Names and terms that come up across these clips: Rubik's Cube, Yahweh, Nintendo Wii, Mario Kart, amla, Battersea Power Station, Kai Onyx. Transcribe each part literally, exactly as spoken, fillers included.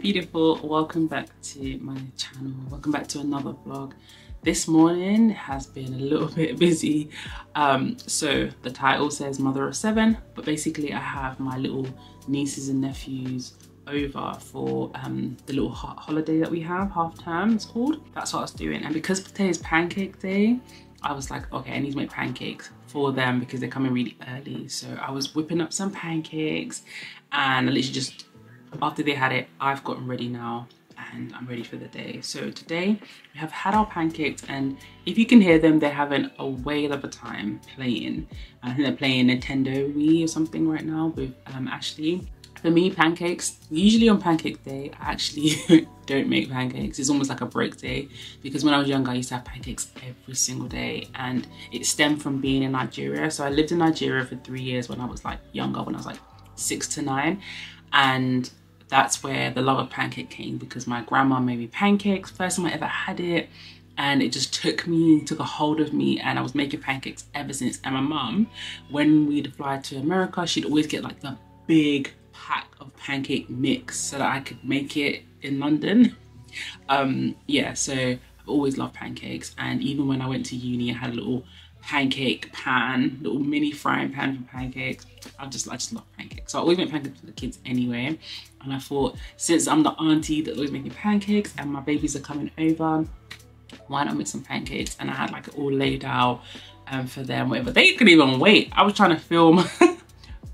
Beautiful, welcome back to my channel, welcome back to another vlog. This morning has been a little bit busy, um so the title says mother of seven, but basically I have my little nieces and nephews over for um the little holiday that we have, half term it's called. That's what I was doing, and because today is pancake day, I was like, okay, I need to make pancakes for them because they're coming really early. So I was whipping up some pancakes, and I literally just, after they had it, I've gotten ready now and I'm ready for the day. So today we have had our pancakes, and if you can hear them, they're having a whale of a time playing. I think they're playing Nintendo Wii or something right now with um, Ashley. For me, pancakes, usually on pancake day, I actually don't make pancakes. It's almost like a break day, because when I was younger, I used to have pancakes every single day, and it stemmed from being in Nigeria. So I lived in Nigeria for three years when I was like younger, when I was like six to nine. And that's where the love of pancake came, because my grandma made me pancakes, first time I ever had it, and it just took me, took a hold of me, and I was making pancakes ever since. And my mum, when we'd fly to America, she'd always get like the big pack of pancake mix so that I could make it in London. Um, yeah, so I've always loved pancakes, and even when I went to uni, I had a little pancake pan, little mini frying pan for pancakes. I just, I just love pancakes. So I always make pancakes for the kids anyway. And I thought, since I'm the auntie that always making pancakes and my babies are coming over, why not make some pancakes? And I had like it all laid out um, for them, whatever. They couldn't even wait. I was trying to film,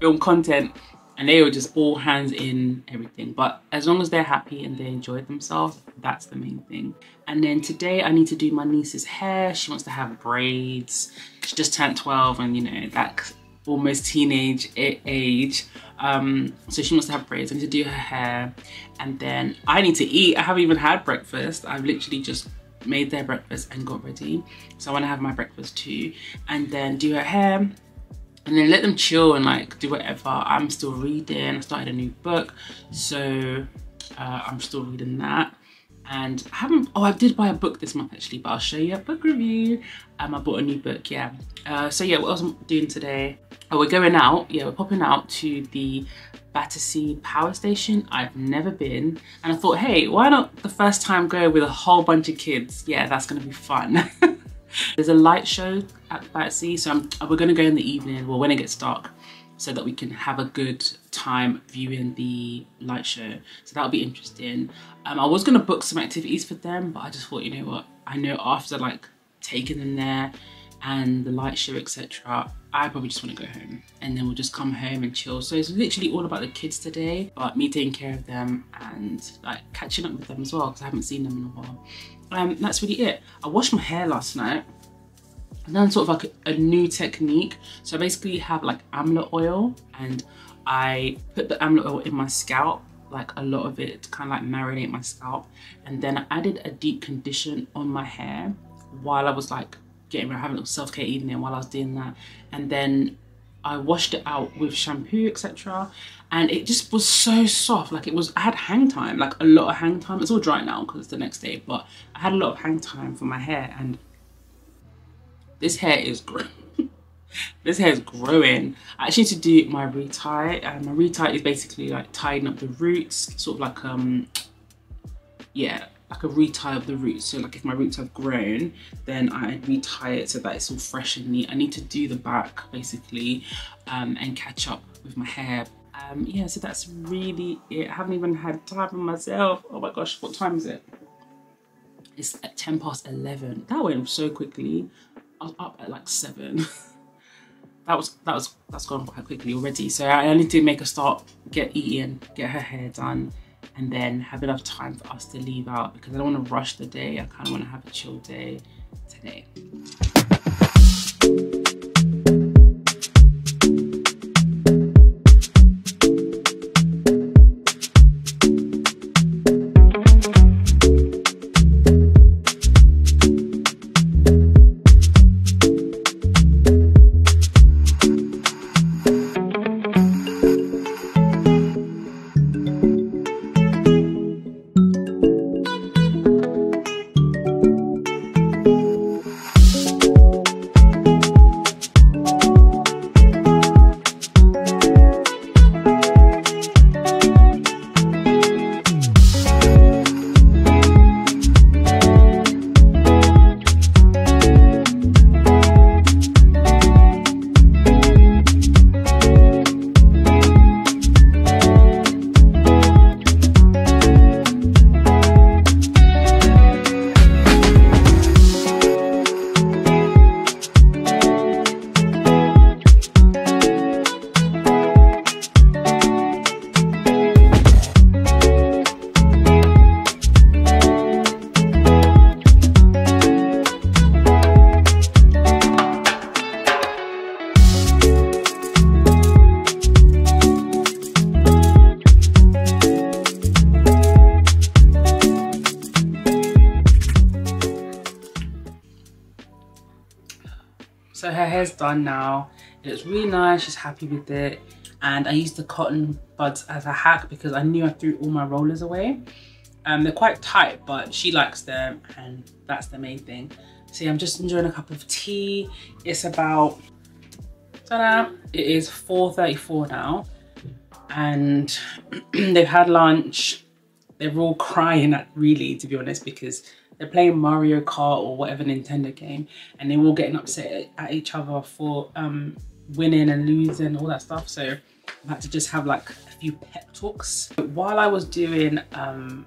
film content, and they were just all hands in everything. But as long as they're happy and they enjoy themselves, that's the main thing. And then today I need to do my niece's hair. She wants to have braids. She just turned twelve, and you know, that almost teenage age. Um, so she wants to have braids. I need to do her hair. And then I need to eat. I haven't even had breakfast. I've literally just made their breakfast and got ready. So I want to have my breakfast too. And then do her hair. And then let them chill and like do whatever. I'm still reading. I started a new book, so uh, I'm still reading that. And I haven't, oh, I did buy a book this month actually, but I'll show you a book review. Um, I bought a new book, yeah. Uh, so yeah, what else am I doing today? Oh, we're going out, yeah, we're popping out to the Battersea Power Station. I've never been, and I thought, hey, why not the first time go with a whole bunch of kids? Yeah, that's gonna be fun. There's a light show at Battersea, so I'm, we're going to go in the evening, well, when it gets dark, so that we can have a good time viewing the light show. So that'll be interesting. Um, I was going to book some activities for them, but I just thought, you know what, I know after like taking them there, and the light show, et cetera, I probably just want to go home, and then we'll just come home and chill. So it's literally all about the kids today, but me taking care of them and like catching up with them as well, because I haven't seen them in a while. Um, that's really it. I washed my hair last night. I've done sort of like a new technique. So I basically have like amla oil, and I put the amla oil in my scalp, like a lot of it, to kind of like marinate my scalp. And then I added a deep condition on my hair while I was like getting ready, having a little self-care evening while I was doing that. And then I washed it out with shampoo, et cetera. And it just was so soft. Like it was, I had hang time, like a lot of hang time. It's all dry now because it's the next day, but I had a lot of hang time for my hair, and this hair is growing. This hair is growing. I actually need to do my retie. Um, my retie is basically like tying up the roots, sort of like, um, yeah, like a retie of the roots. So like if my roots have grown, then I retie it so that it's all fresh and neat. I need to do the back basically, um, and catch up with my hair. Um, yeah, so that's really it. I haven't even had time for myself. Oh my gosh, what time is it? It's at ten past eleven. That went so quickly. I was up at like seven. That was, that was, that's gone quite quickly already. So I only need to make a start, get eating, get her hair done, and then have enough time for us to leave out, because I don't want to rush the day. I kind of want to have a chill day today. So her hair's done now. It looks really nice, she's happy with it. And I used the cotton buds as a hack because I knew I threw all my rollers away. Um, they're quite tight, but she likes them, and that's the main thing. See, I'm just enjoying a cup of tea. It's about, ta-da, it is four thirty-four now. And they've had lunch. They're all crying at really, to be honest, because they're playing Mario Kart or whatever Nintendo game, and they're all getting upset at each other for um, winning and losing, all that stuff. So I had to just have like a few pep talks. But while I was doing um,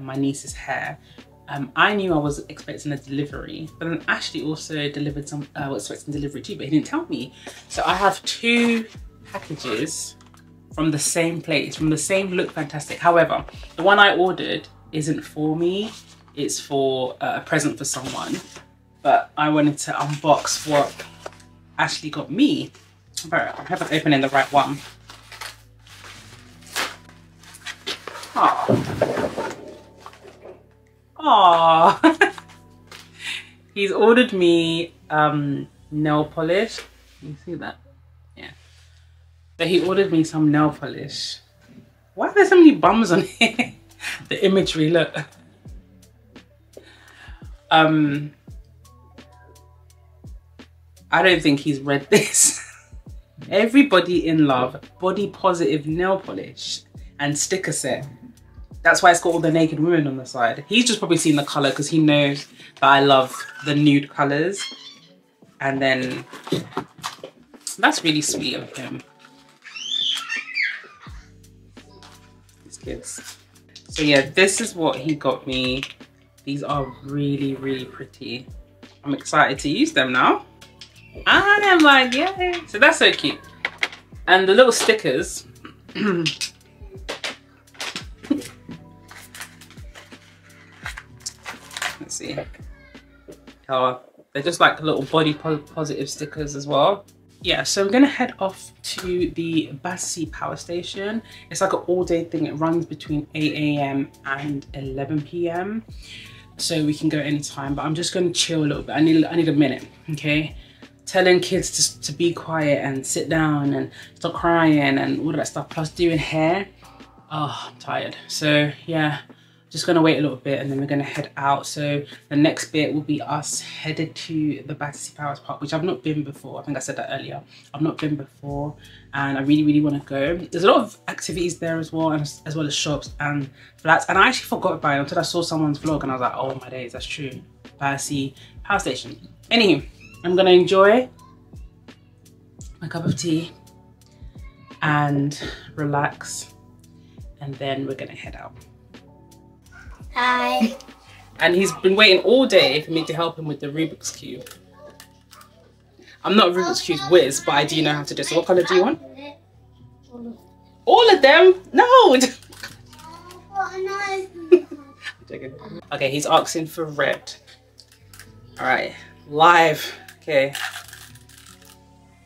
my niece's hair, um, I knew I was expecting a delivery, but then Ashley also delivered some, I uh, was expecting delivery too, but he didn't tell me. So I have two packages from the same place, from the same Look Fantastic. However, the one I ordered isn't for me. It's for a present for someone, but I wanted to unbox what Ashley got me. But I haven't opened in the right one. Aww. Aww. He's ordered me um, nail polish. You see that? Yeah. So he ordered me some nail polish. Why are there so many bums on here? The imagery, look. Um, I don't think he's read this. Everybody in love, body positive nail polish and sticker set. That's why it's got all the naked women on the side. He's just probably seen the color because he knows that I love the nude colors. And then that's really sweet of him. These kids. So yeah, this is what he got me. These are really, really pretty. I'm excited to use them now. And I'm like, yay. So that's so cute. And the little stickers. Let's see. Oh, they're just like little body po positive stickers as well. Yeah, so I'm gonna head off to the Battersea Power Station. It's like an all-day thing. It runs between eight A M and eleven P M So we can go anytime, but I'm just gonna chill a little bit. I need, I need a minute, okay? Telling kids to, to be quiet and sit down and stop crying and all that stuff, plus doing hair. Oh, I'm tired. So yeah, just gonna wait a little bit and then we're gonna head out. So the next bit will be us headed to the Battersea Power Park, which I've not been before. I think I said that earlier. I've not been before and I really, really wanna go. There's a lot of activities there as well, and as well as shops and flats. And I actually forgot about it until I saw someone's vlog and I was like, oh my days, that's true. Battersea Power Station. Anywho, I'm gonna enjoy my cup of tea and relax. And then we're gonna head out. Hi. And he's been waiting all day for me to help him with the Rubik's Cube. I'm not a Rubik's Cube whiz, but I do know how to do it. So what colour do you want? All of them? No! Okay, he's asking for red. Alright, live. Okay.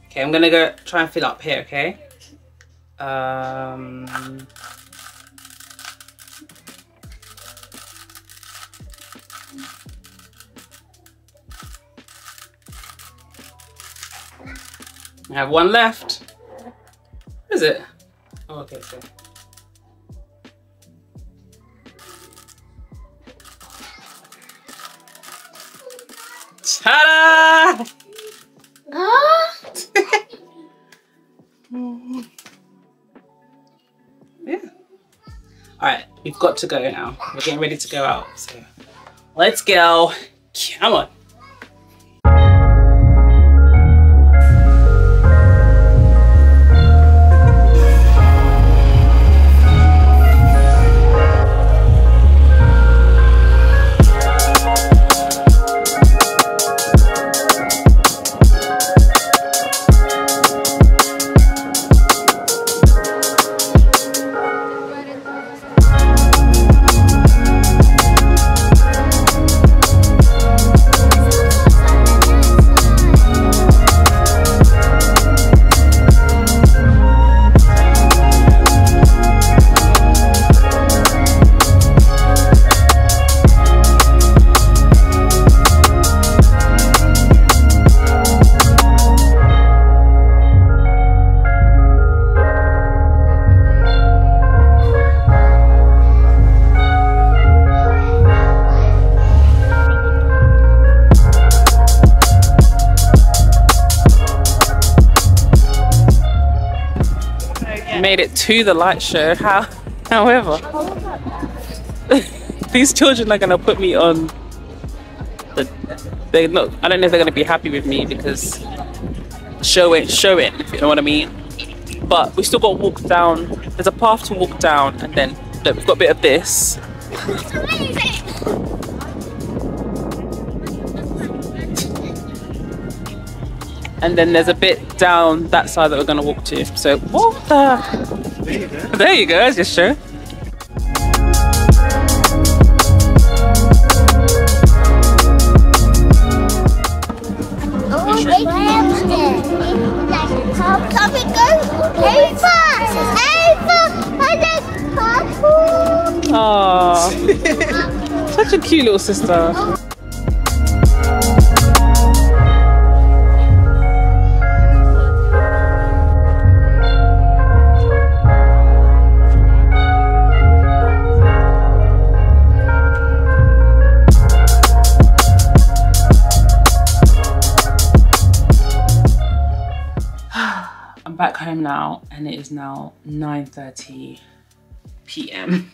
Okay, I'm gonna go try and fill up here, okay? Um... I have one left. What is it? Oh, okay, okay. Ta-da! What? Yeah. Alright, we've got to go now. We're getting ready to go out, so let's go. Come on. Made it to the light show. How, however, these children are gonna put me on. The, they look. I don't know if they're gonna be happy with me because show it, show it. If you know what I mean. But we still got to walk down. There's a path to walk down, and then look, we've got a bit of this. And then there's a bit down that side that we're gonna walk to. So what the? There you go. There you go. That's your show. Oh, it's like a Ava, Ava, such a cute little sister. Back home now, and it is now nine thirty P M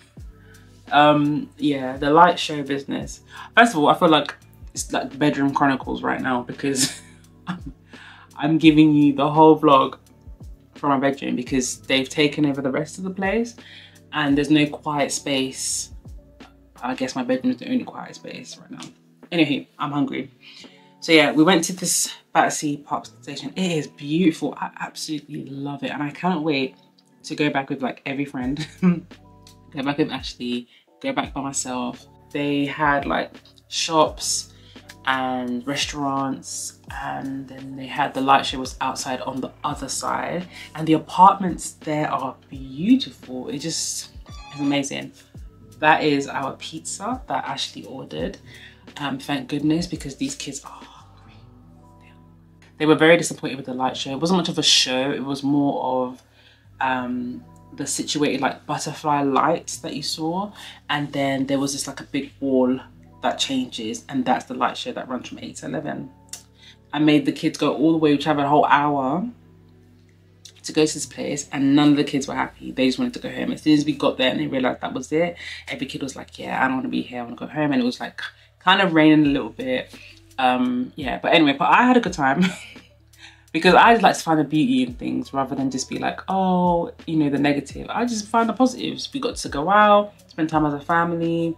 um yeah, the light show business. First of all, I feel like it's like Bedroom Chronicles right now because I'm, I'm giving you the whole vlog from my bedroom because they've taken over the rest of the place and there's no quiet space. I guess my bedroom is the only quiet space right now. Anywho, I'm hungry. So yeah, we went to this Battersea Power Station. It is beautiful. I absolutely love it. And I cannot wait to go back with like every friend. Go back with Ashley, go back by myself. They had like shops and restaurants, and then they had the light show was outside on the other side, and the apartments there are beautiful. It just is amazing. That is our pizza that Ashley ordered. Um, thank goodness, because these kids are hungry. Yeah. They were very disappointed with the light show. It wasn't much of a show. It was more of um, the situated like butterfly lights that you saw, and then there was this like a big wall that changes, and that's the light show that runs from eight to eleven. I made the kids go all the way, we traveled a whole hour to go to this place, and none of the kids were happy. They just wanted to go home. As soon as we got there and they realized that was it, every kid was like, yeah, I don't want to be here, I want to go home. And it was like kind of raining a little bit. Um yeah, but anyway, but I had a good time. Because I just like to find the beauty in things rather than just be like, oh, you know, the negative. I just find the positives. We got to go out, spend time as a family,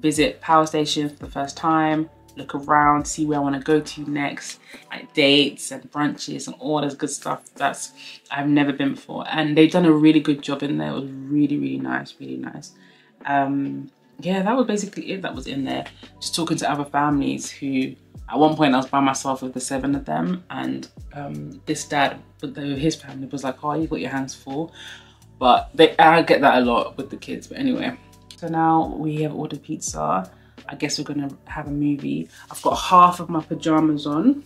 visit power stations for the first time, look around, see where I want to go to next, like dates and brunches and all this good stuff that's I've never been before. And they've done a really good job in there. It was really, really nice, really nice. Um, yeah, that was basically it that was in there. Just talking to other families who, at one point I was by myself with the seven of them, and um, this dad with his family was like, oh, you've got your hands full. But they, I get that a lot with the kids, but anyway. So now we have ordered pizza. I guess we're gonna have a movie. I've got half of my pajamas on,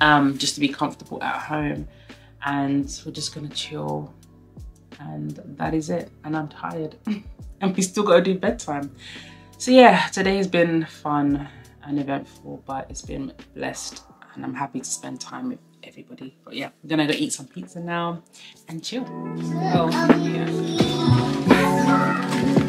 um, just to be comfortable at home. And we're just gonna chill. And that is it. And I'm tired. And we still gotta do bedtime. So yeah, today has been fun and eventful, but it's been blessed. And I'm happy to spend time with everybody. But yeah, we're gonna go eat some pizza now and chill. So, yeah.